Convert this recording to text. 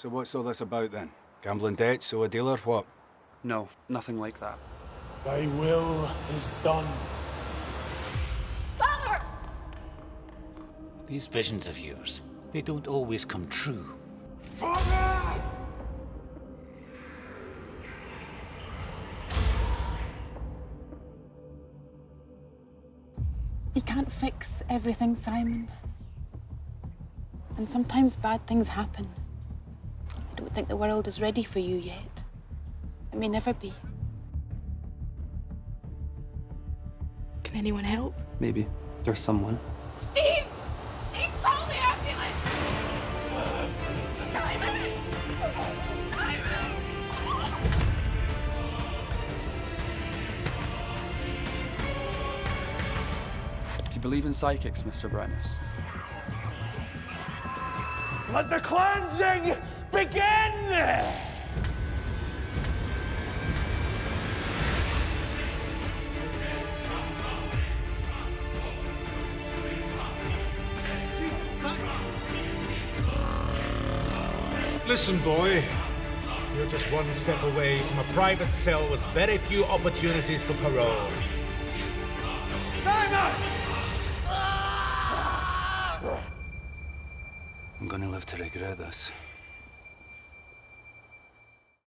So what's all this about then? Gambling debts, so a dealer, what? No, nothing like that. Thy will is done. Father! These visions of yours, they don't always come true. Father! You can't fix everything, Simon. And sometimes bad things happen. I don't think the world is ready for you yet. It may never be. Can anyone help? Maybe. There's someone. Steve! Steve, call the ambulance! Simon! Simon! Do you believe in psychics, Mr. Brannis? Let the cleansing begin! Listen, boy. You're just one step away from a private cell with very few opportunities for parole. Simon! I'm gonna live to regret this.